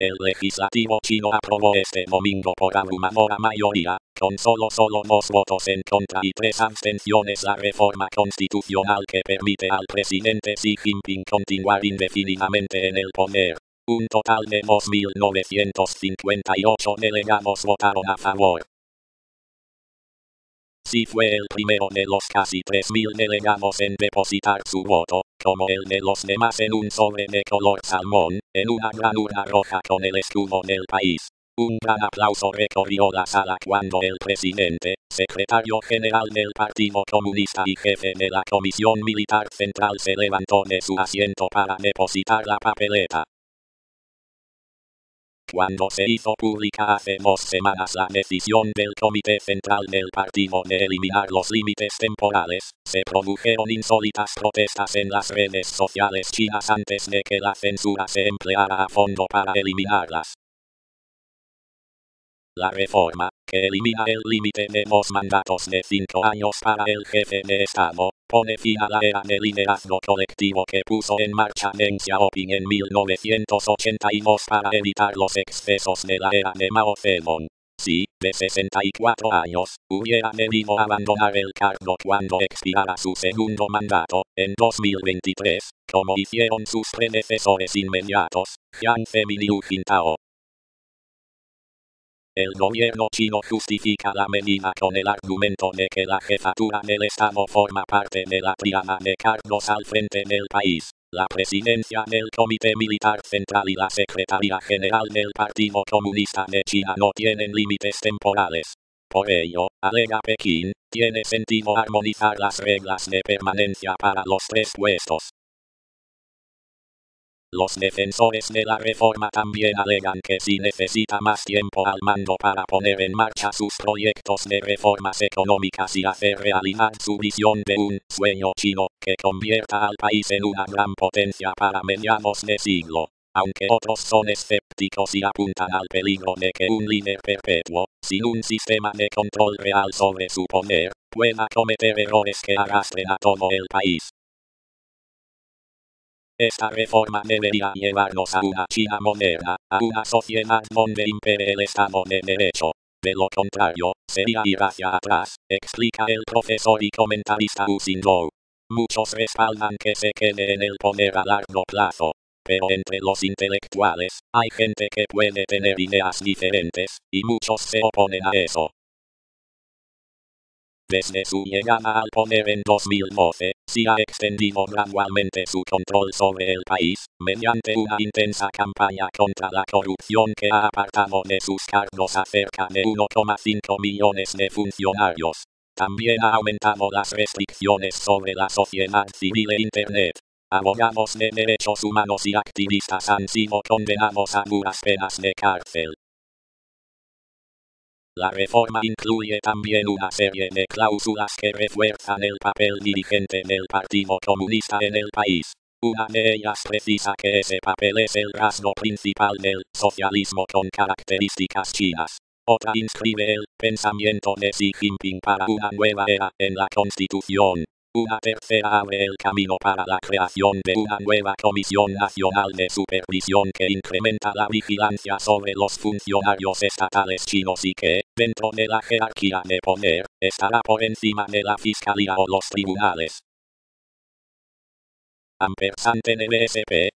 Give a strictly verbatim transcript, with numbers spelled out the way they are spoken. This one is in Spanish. El legislativo chino aprobó este domingo por abrumadora mayoría, con solo solo dos votos en contra y tres abstenciones, la reforma constitucional que permite al presidente Xi Jinping continuar indefinidamente en el poder. Un total de dos mil novecientos cincuenta y ocho delegados votaron a favor. Xi fue el primero de los casi tres mil delegados en depositar su voto, como el de los demás, en un sobre de color salmón, en una gran urna roja con el escudo del país. Un gran aplauso recorrió la sala cuando el presidente, secretario general del Partido Comunista y jefe de la Comisión Militar Central se levantó de su asiento para depositar la papeleta. Cuando se hizo pública hace dos semanas la decisión del Comité Central del Partido de eliminar los límites temporales, se produjeron insólitas protestas en las redes sociales chinas antes de que la censura se empleara a fondo para eliminarlas. La reforma, que elimina el límite de dos mandatos de cinco años para el jefe de Estado, pone fin a la era de liderazgo colectivo que puso en marcha Deng Xiaoping en mil novecientos ochenta y dos para evitar los excesos de la era de Mao Zedong. Xi, de sesenta y cuatro años, hubiera debido abandonar el cargo cuando expirara su segundo mandato, en dos mil veintitrés, como hicieron sus predecesores inmediatos, Jiang Zemin y Hu Jintao. El gobierno chino justifica la medida con el argumento de que la jefatura del Estado forma parte de la tríada de cargos al frente del país, la presidencia del Comité Militar Central y la Secretaría General del Partido Comunista de China no tienen límites temporales. Por ello, alega Pekín, tiene sentido armonizar las reglas de permanencia para los tres puestos. Los defensores de la reforma también alegan que Xi necesita más tiempo al mando para poner en marcha sus proyectos de reformas económicas y hacer realidad su visión de un sueño chino que convierta al país en una gran potencia para mediados de siglo. Aunque otros son escépticos y apuntan al peligro de que un líder perpetuo, sin un sistema de control real sobre su poder, pueda cometer errores que arrastren a todo el país. Esta reforma debería llevarnos a una China moderna, a una sociedad donde impere el Estado de Derecho. De lo contrario, sería ir hacia atrás, explica el profesor y comentarista Hu Xin Liu. Muchos respaldan que se quede en el poder a largo plazo. Pero entre los intelectuales, hay gente que puede tener ideas diferentes, y muchos se oponen a eso. Desde su llegada al poder en dos mil doce, Xi ha extendido gradualmente su control sobre el país, mediante una intensa campaña contra la corrupción que ha apartado de sus cargos a cerca de uno coma cinco millones de funcionarios. También ha aumentado las restricciones sobre la sociedad civil e Internet. Abogados de derechos humanos y activistas han sido condenados a duras penas de cárcel. La reforma incluye también una serie de cláusulas que refuerzan el papel dirigente del Partido Comunista en el país. Una de ellas precisa que ese papel es el rasgo principal del socialismo con características chinas. Otra inscribe el pensamiento de Xi Jinping para una nueva era en la Constitución. Una tercera abre el camino para la creación de una nueva Comisión Nacional de Supervisión que incrementa la vigilancia sobre los funcionarios estatales chinos y que, dentro de la jerarquía de poder, estará por encima de la fiscalía o los tribunales. Ampersante de B S P,